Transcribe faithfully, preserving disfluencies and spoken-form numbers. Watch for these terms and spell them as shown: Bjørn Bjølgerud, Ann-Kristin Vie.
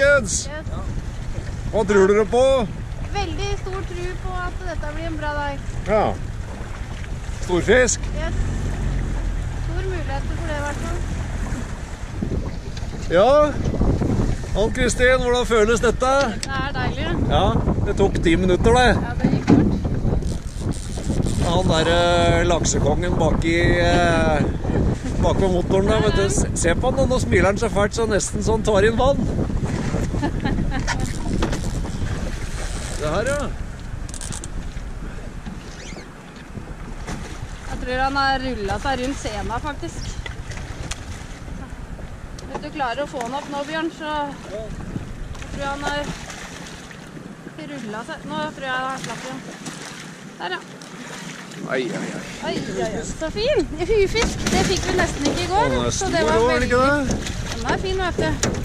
folkens! Yes. Hva tror dere på? Veldig stor tro på at dette blir en bra dag. Ja. Stor fisk? Yes. Stor mulighet for det i hvert fall. Ja. Ann-Kristin, hvordan føles dette? Det er deilig. Ja, det tok ti minutter det. Ja, det gikk fort. Han der uh, laksekongen bak i... Uh, bak på motoren der, vet du. Se på den, nå smiler den så fælt, så nesten sånn tar inn vann. Det her, ja. Jeg tror han har rullet seg rundt scenen, faktisk. Hvis du klarer å få han opp nå, Bjørn, så... Jeg tror han har rullet seg. Nå tror jeg han har slapp igjen. Der, ja. Ai, ai, ai. Ai, ai, ai. Så fin! Hufisk, det fikk vi nesten ikke i går. Å, den er stor, så det var veldig... Den er fin, vet du.